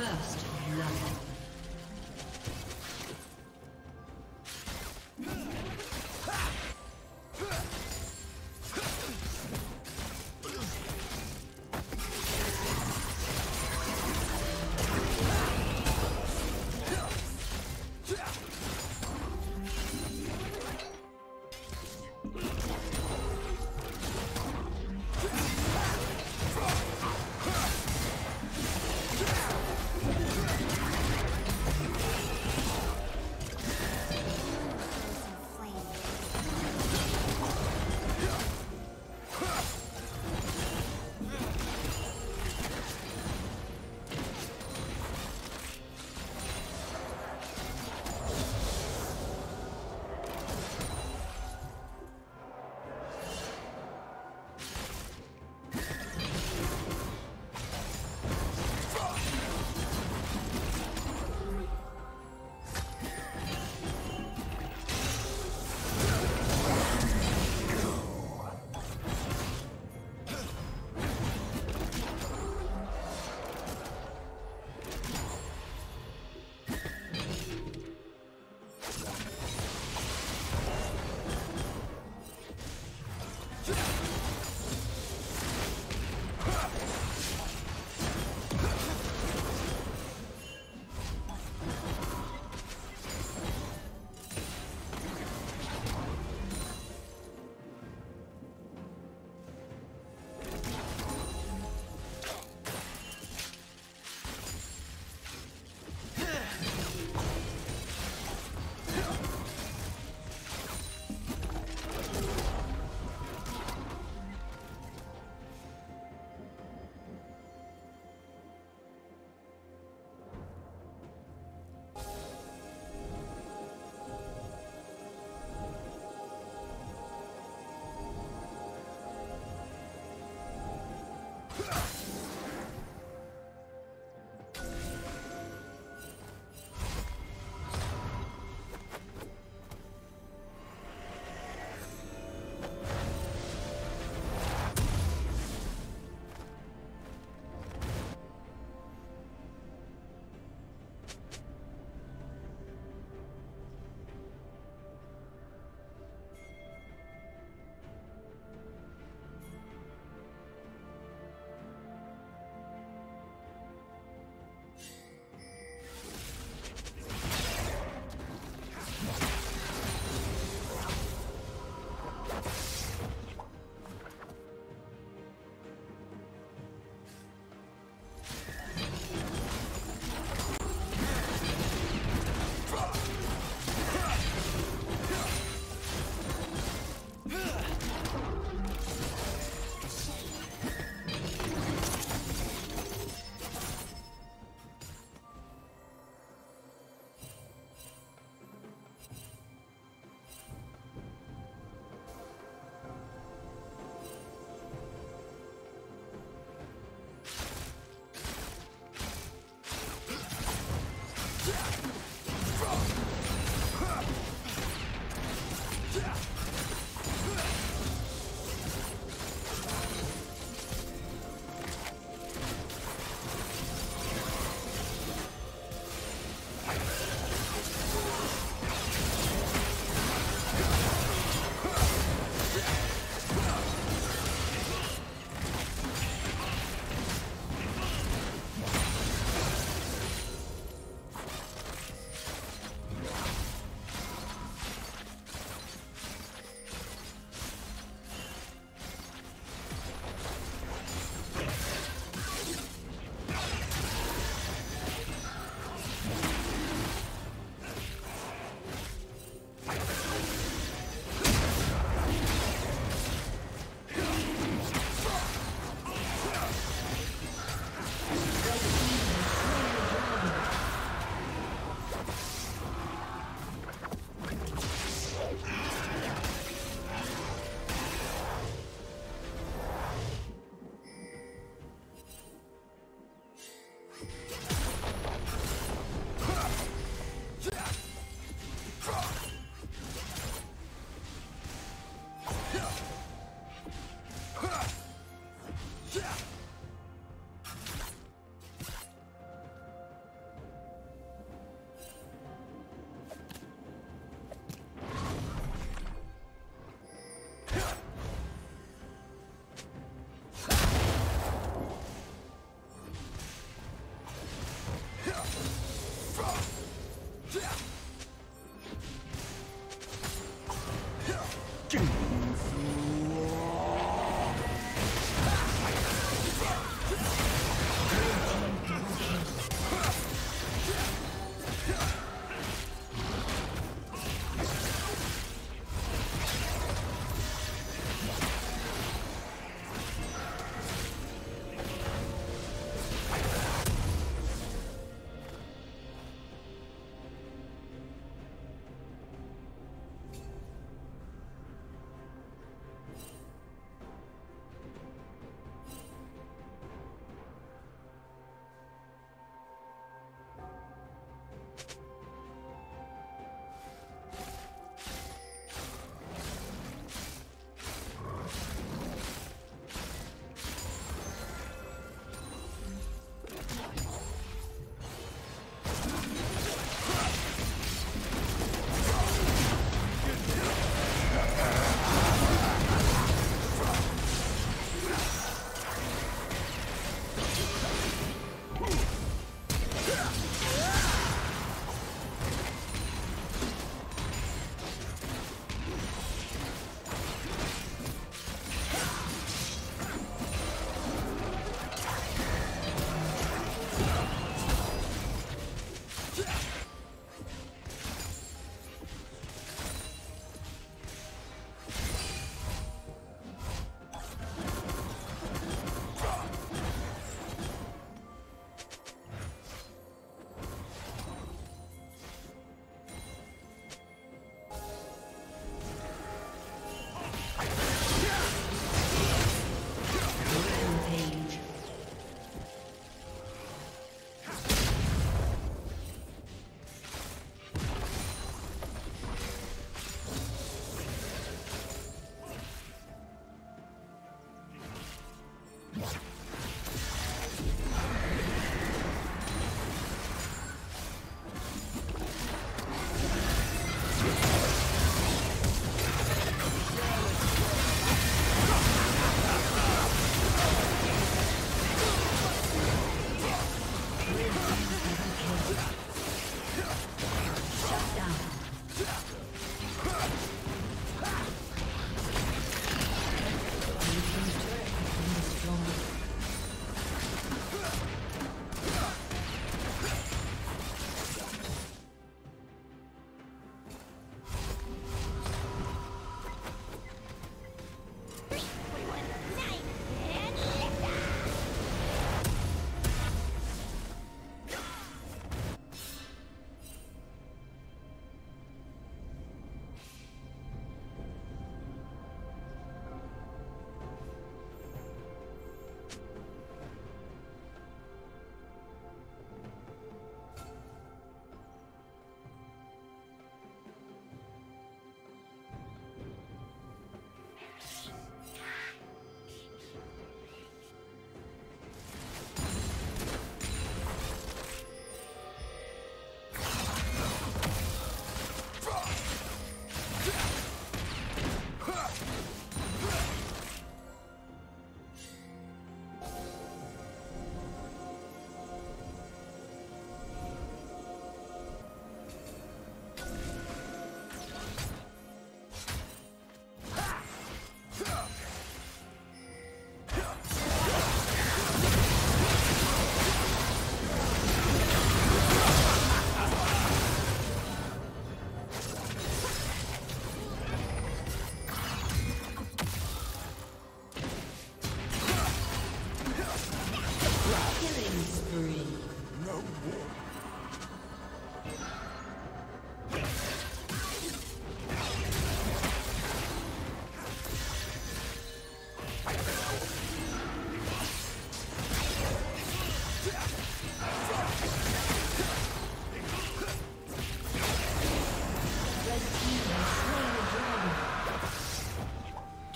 First love.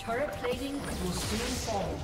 Turret plating will soon fall.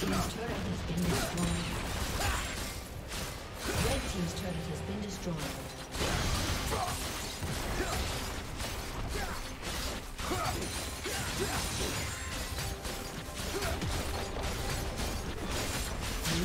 Blue team's turret has been destroyed. Red team's turret has been destroyed. Blue